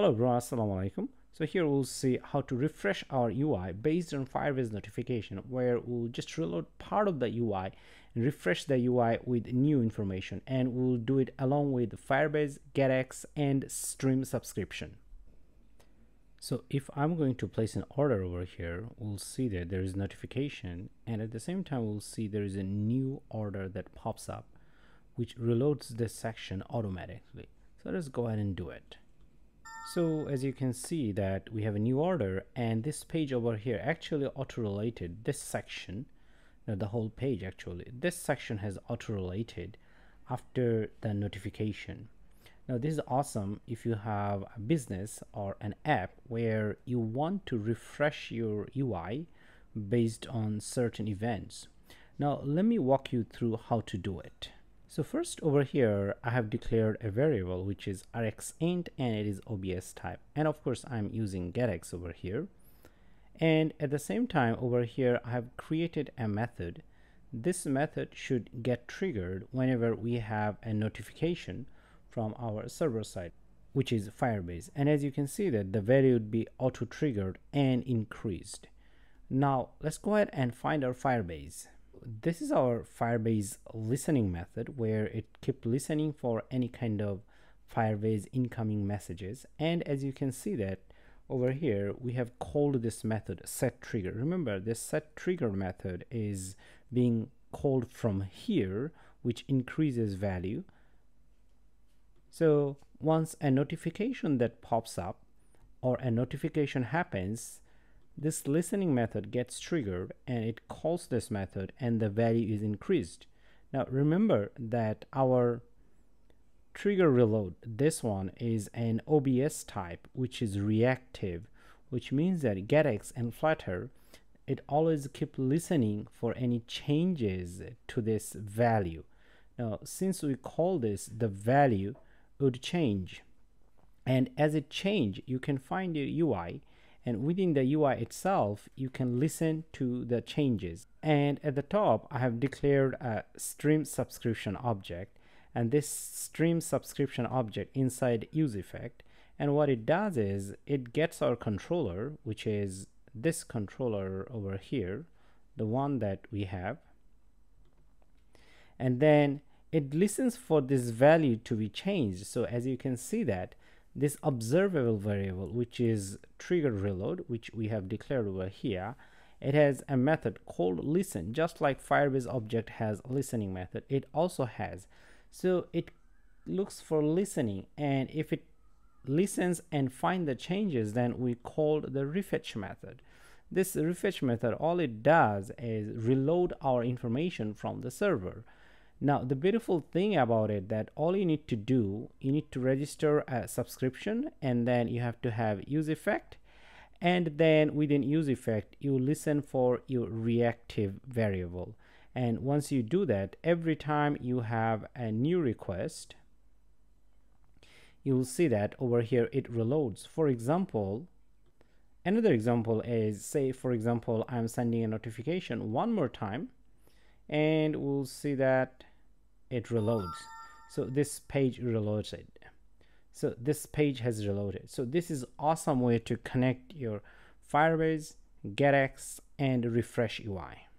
Hello everyone, assalamu alaikum. So here we'll see how to refresh our UI based on Firebase notification, where we'll just reload part of the UI and refresh the UI with new information, and we'll do it along with Firebase, GetX, and stream subscription. So if I'm going to place an order over here, we'll see that there is notification, and at the same time we'll see there is a new order that pops up which reloads this section automatically. So let's go ahead and do it. So as you can see that we have a new order, and this page over here actually auto-related this section, not the whole page actually. This section has auto-related after the notification. Now this is awesome if you have a business or an app where you want to refresh your UI based on certain events. Now let me walk you through how to do it. So first over here, I have declared a variable which is rx int, and it is OBS type. And of course, I'm using getX over here. And at the same time over here, I have created a method. This method should get triggered whenever we have a notification from our server side, which is Firebase. And as you can see that the value would be auto-triggered and increased. Now let's go ahead and find our Firebase. This is our Firebase listening method, where it keeps listening for any kind of Firebase incoming messages. And as you can see that over here, we have called this method setTrigger. Remember, this setTrigger method is being called from here, which increases value. So once a notification that pops up or a notification happens, this listening method gets triggered and it calls this method, and the value is increased. Now remember that our trigger reload, this one is an OBS type, which is reactive, which means that GetX and Flutter, it always keep listening for any changes to this value. Now since we call this, the value would change, and as it change, you can find your UI, and within the UI itself, you can listen to the changes. And at the top, I have declared a stream subscription object, and this stream subscription object inside useEffect. And what it does is it gets our controller, which is this controller over here, the one that we have. And then it listens for this value to be changed. So as you can see that this observable variable, which is trigger reload, which we have declared over here, it has a method called listen. Just like Firebase object has listening method, it also has. So it looks for listening, and if it listens and find the changes, then we call the refetch method. This refetch method, all it does is reload our information from the server. Now the beautiful thing about it, that all you need to do, you need to register a subscription, and then you have to have useEffect, and then within useEffect you listen for your reactive variable. And once you do that, every time you have a new request, you will see that over here it reloads. For example, another example is, say for example, I'm sending a notification one more time, and we'll see that it reloads. So this page reloaded. So this page has reloaded. So this is awesome way to connect your Firebase, GetX, and refresh UI.